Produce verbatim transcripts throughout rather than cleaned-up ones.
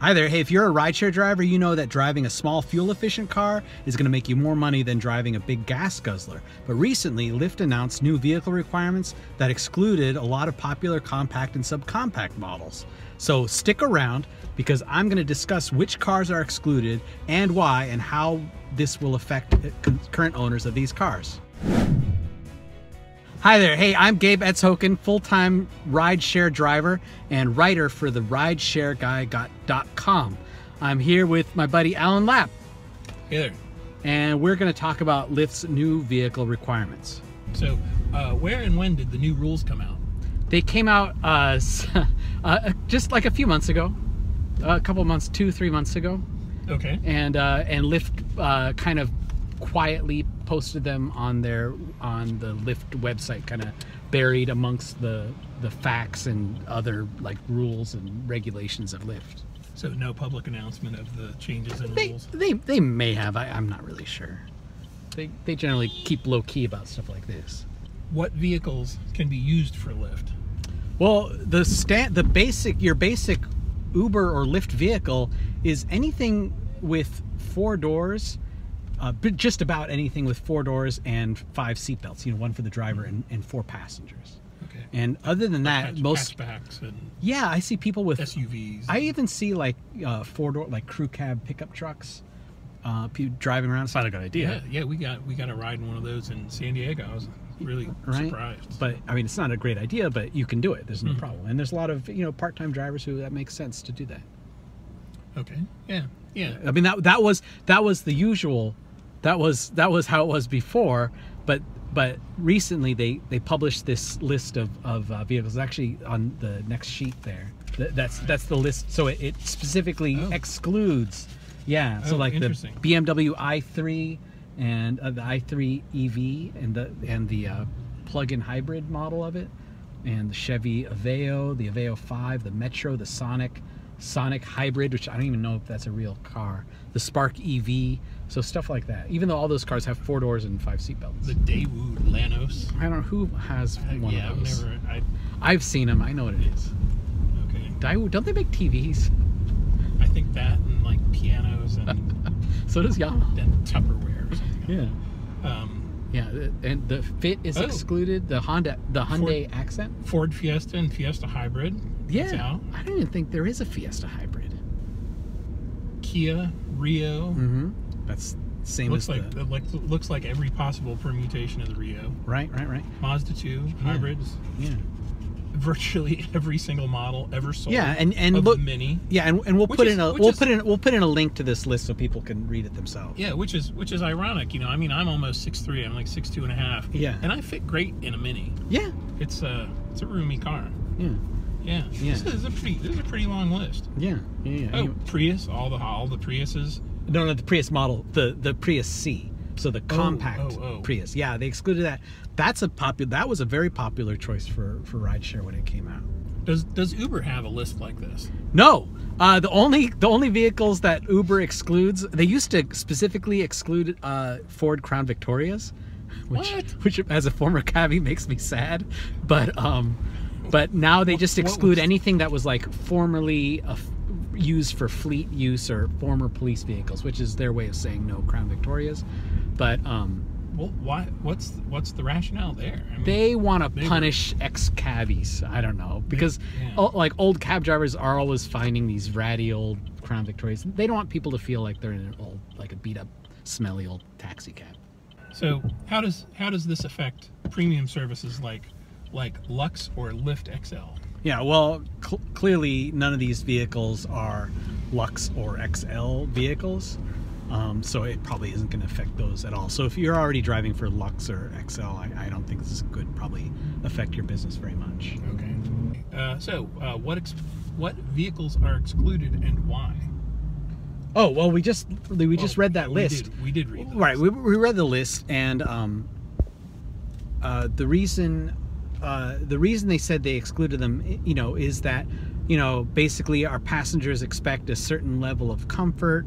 Hi there, hey, if you're a rideshare driver, you know that driving a small fuel-efficient car is gonna make you more money than driving a big gas guzzler. But recently, Lyft announced new vehicle requirements that excluded a lot of popular compact and subcompact models. So stick around, because I'm gonna discuss which cars are excluded and why, and how this will affect current owners of these cars. Hi there, hey, I'm Gabe Ets-Hokin, full-time rideshare driver and writer for The rideshare guy got dot com. I'm here with my buddy Alan Lapp. Hey there. And we're going to talk about Lyft's new vehicle requirements. So, uh, where and when did the new rules come out? They came out uh, uh, just like a few months ago, a couple months, two, three months ago. Okay. And uh, and Lyft uh, kind of quietly posted them on their on the Lyft website, kind of buried amongst the the facts and other like rules and regulations of Lyft. So no public announcement of the changes in they, rules. They they may have. I, I'm not really sure. They they generally keep low key about stuff like this. What vehicles can be used for Lyft? Well, the stand the basic your basic Uber or Lyft vehicle is anything with four doors. Uh, but just about anything with four doors and five seatbelts, you know, one for the driver and, and four passengers. Okay. And other than that, hatch, most hatchbacks and yeah, I see people with S U Vs. I even see like uh, four door, like crew cab pickup trucks, uh, people driving around. It's not a good idea. Yeah, yeah, we got we got a ride in one of those in San Diego. I was really right? surprised. But I mean, it's not a great idea, but you can do it. There's no mm-hmm. problem. And there's a lot of you know part-time drivers who that makes sense to do that. Okay. Yeah. Yeah. I mean that that was that was the usual. That was that was how it was before, but but recently they they published this list of of uh, vehicles. Actually, on the next sheet there, Th that's right. that's the list. So it, it specifically oh. excludes, yeah. Oh, so like the B M W i three and uh, the i three E V and the and the uh, plug-in hybrid model of it, and the Chevy Aveo, the Aveo five, the Metro, the Sonic. Sonic Hybrid, which I don't even know if that's a real car. The Spark E V, so stuff like that. Even though all those cars have four doors and five seatbelts. The Daewoo Lanos. I don't know who has one uh, yeah, of those. Yeah, I've never. I've, I've seen them. I know what it is. Okay. Daewoo. Don't they make T Vs? I think that and like pianos and. So does Yamaha. And Tupperware or something. Yeah. Like that. Um, yeah, and the Fit is oh. excluded. The Honda, the Hyundai Ford, Accent. Ford Fiesta and Fiesta Hybrid. Yeah, I don't even think there is a Fiesta Hybrid. Kia Rio. Mm-hmm. That's same looks as like the, like looks like every possible permutation of the Rio. Right, right, right. Mazda Two yeah. hybrids. Yeah. Virtually every single model ever sold. Yeah, and and of look, Mini. Yeah, and, and we'll which put is, in a we'll is, put in we'll put in a link to this list so people can read it themselves. Yeah, which is which is ironic, you know. I mean, I'm almost six three. I'm like six two and a half. Yeah, and I fit great in a Mini. Yeah, it's a it's a roomy car. Yeah, yeah, yeah. This is a pretty this is a pretty long list. Yeah, yeah. yeah. Oh, Prius, all the all the Priuses. No, no, the Prius model, the the Prius C. So the compact oh, oh, oh. Prius, yeah, they excluded that. That's a popular. That was a very popular choice for for rideshare when it came out. Does does Uber have a list like this? No. Uh, the only the only vehicles that Uber excludes, they used to specifically exclude uh, Ford Crown Victorias, which what? which as a former cabbie makes me sad, but um, but now they what, just exclude was... anything that was like formerly a. used for fleet use or former police vehicles, which is their way of saying no Crown Victorias. But um well, why what's what's the rationale there? I mean, they want to punish were... ex-cabbies. I don't know, because they, yeah. o like old cab drivers are always finding these ratty old Crown Victorias. They don't want people to feel like they're in an old, like a beat up smelly old taxi cab. So how does how does this affect premium services like like Lux or Lyft X L? Yeah, well, cl clearly none of these vehicles are Lux or X L vehicles, um, so it probably isn't going to affect those at all. So if you're already driving for Lux or X L, I, I don't think this could probably affect your business very much. Okay. Uh, so uh, what ex what vehicles are excluded and why? Oh well, we just we well, just read that list. We did, we did read. The right, list. We, we read the list, and um, uh, the reason. Uh, the reason they said they excluded them, you know, is that, you know, basically our passengers expect a certain level of comfort,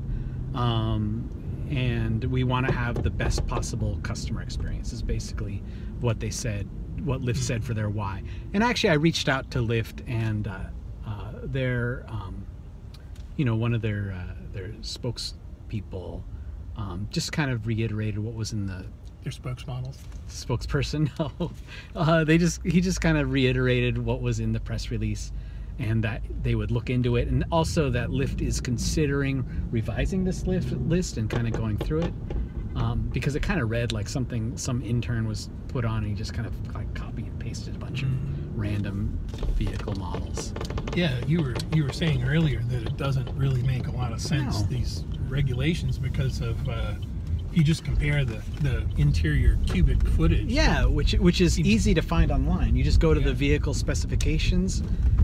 um, and we want to have the best possible customer experience is basically what they said, what Lyft said for their why. And actually I reached out to Lyft, and uh, uh, their um, you know, one of their uh, their spokespeople um, just kind of reiterated what was in the their spokesmodels spokesperson. No, uh, they just he just kind of reiterated what was in the press release, and that they would look into it, and also that Lyft is considering revising this list and kind of going through it, um, because it kind of read like something some intern was put on and he just kind of like copied and pasted a bunch of random vehicle models. Yeah, you were you were saying earlier that it doesn't really make a lot of sense, no. these regulations, because of uh, if you just compare the the interior cubic footage. Yeah, which which is easy to find online. You just go to yeah. the vehicle specifications,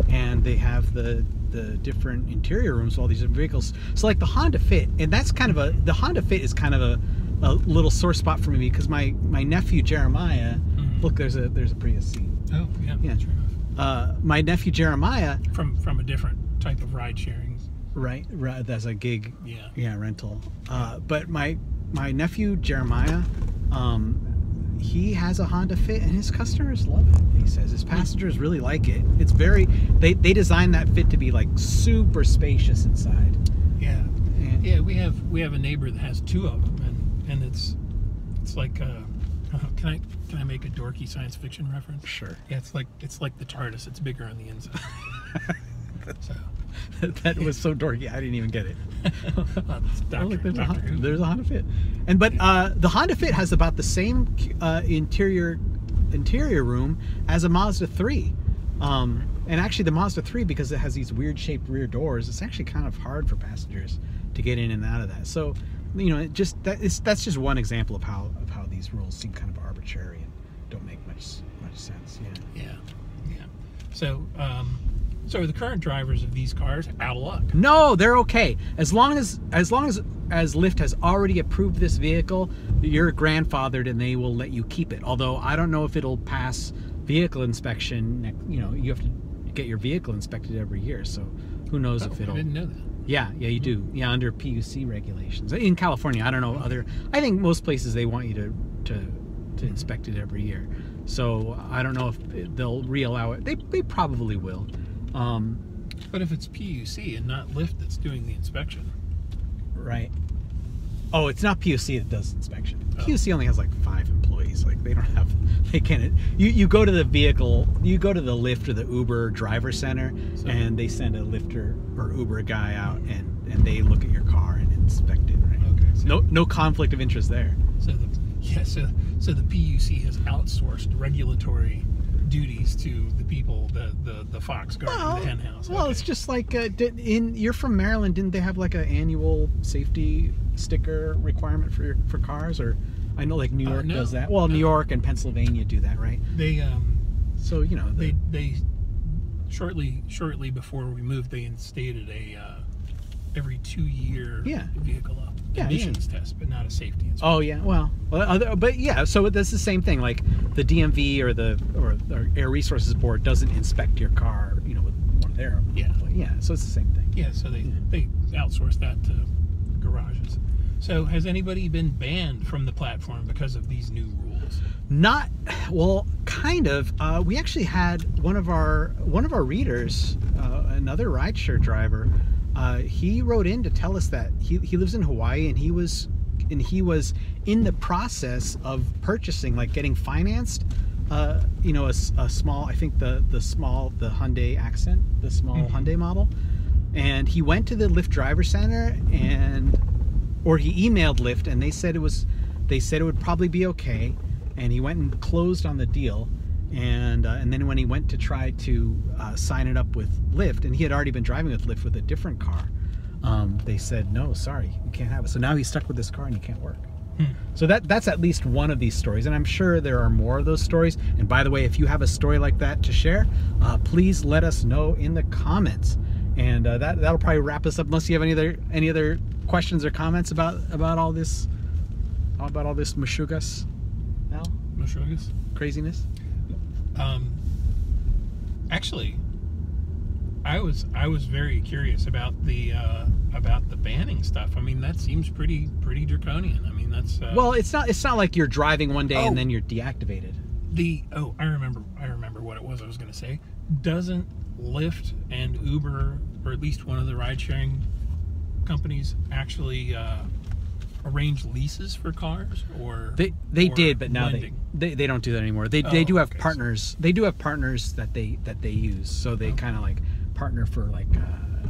and they have the the different interior rooms for all these different vehicles. So like the Honda Fit, and that's kind of a the Honda Fit is kind of a, a little sore spot for me, because my my nephew Jeremiah, mm-hmm. look there's a there's a Prius C. Oh yeah, yeah. That's right. Uh, my nephew Jeremiah from from a different type of ride sharing, right? Right, that's a gig, yeah, yeah, rental. Uh, but my my nephew Jeremiah, um, he has a Honda Fit, and his customers love it. He says his passengers really like it. It's very they they designed that Fit to be like super spacious inside. Yeah, and, yeah. We have we have a neighbor that has two of them, and and it's it's like. Uh, Can I can I make a dorky science fiction reference? Sure. Yeah, it's like it's like the TARDIS. It's bigger on the inside. So that was so dorky. I didn't even get it. uh, Doctor, like there's, Doctor a, there's a Honda Fit, and but uh, the Honda Fit has about the same uh, interior interior room as a Mazda Three, um, and actually the Mazda Three, because it has these weird shaped rear doors, it's actually kind of hard for passengers to get in and out of that. So you know, it just that it's, that's just one example of how. These rules seem kind of arbitrary and don't make much much sense. Yeah, yeah, yeah. So, um, so are the current drivers of these cars out of luck? No, they're okay. As long as as long as as Lyft has already approved this vehicle, you're grandfathered and they will let you keep it. Although I don't know if it'll pass vehicle inspection. You know, you have to get your vehicle inspected every year, so who knows oh, if it'll. I didn't know that. Yeah, yeah, you do. Yeah, under P U C regulations in California. I don't know other. I think most places they want you to to, to inspect it every year. So I don't know if they'll re-allow it. They they probably will. Um, but if it's P U C and not Lyft that's doing the inspection, right? Oh, it's not P U C that does inspection. Oh. P U C only has like five employees. Like they don't have. They can't. You you go to the vehicle. You go to the Lyft or the Uber driver center, so, and they send a Lyft or, or Uber guy out, and and they look at your car and inspect it. Right? Okay. So no no conflict of interest there. So the, yeah. So so the P U C has outsourced regulatory duties to the people, the the, the fox guard, well, the hen house. Well, okay. It's just like uh, did, in you're from Maryland, didn't they have like an annual safety sticker requirement for for cars? Or I know like New York uh, no, does that. Well, no. New York and Pennsylvania do that, right? They um, so you know the, they they shortly shortly before we moved, they instated a uh, every two year yeah. vehicle up. Yeah, emissions yeah. test, but not a safety inspection. Oh yeah, well, well, but yeah, so that's the same thing. Like the D M V or the or, or Air Resources Board doesn't inspect your car, you know, with one of their yeah, yeah. So it's the same thing. Yeah, so they yeah. they outsource that to garages. So has anybody been banned from the platform because of these new rules? Not, well, kind of. Uh, we actually had one of our one of our readers, uh, another rideshare driver. Uh, he wrote in to tell us that he, he lives in Hawaii, and he was and he was in the process of purchasing, like getting financed, uh, you know, a, a small, I think the the small, the Hyundai Accent, the small mm-hmm. Hyundai model. And he went to the Lyft driver center, and or he emailed Lyft, and they said it was, they said it would probably be okay. And he went and closed on the deal. And uh, and then when he went to try to uh, sign it up with Lyft, and he had already been driving with Lyft with a different car, um, they said, no, sorry, you can't have it. So now he's stuck with this car and he can't work. Hmm. So that that's at least one of these stories, and I'm sure there are more of those stories. And by the way, if you have a story like that to share, uh, please let us know in the comments. And uh, that that'll probably wrap us up, unless you have any other any other questions or comments about about all this about all this mashugas now mashugas craziness. Um, actually, I was I was very curious about the uh, about the banning stuff. I mean, that seems pretty pretty draconian. I mean, that's uh, well, it's not it's not like you're driving one day oh, and then you're deactivated. The oh, I remember I remember what it was I was going to say. Doesn't Lyft and Uber, or at least one of the ride sharing companies actually uh, arrange leases for cars, or they they or did, but now lending? they, they they don't do that anymore. They oh, they do have okay. partners. They do have partners that they that they use. So they okay. kind of like partner for like uh,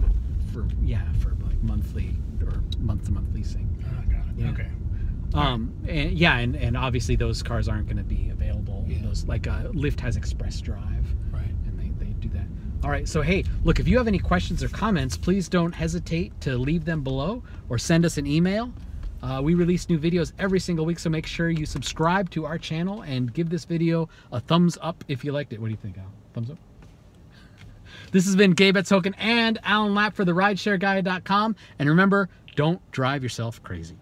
for yeah for like monthly or month to month leasing. Oh, got it. Yeah. Okay. Um, and, yeah, and, and obviously those cars aren't going to be available. Yeah. Those, like uh, Lyft has Express Drive, right? And they, they do that. All right, so hey, look, if you have any questions or comments, please don't hesitate to leave them below or send us an email. Uh, we release new videos every single week, so make sure you subscribe to our channel and give this video a thumbs up if you liked it. What do you think, Al? Thumbs up? This has been Gabe Ets-Hokin and Alan Lapp for the rideshare guy dot com, and remember, don't drive yourself crazy.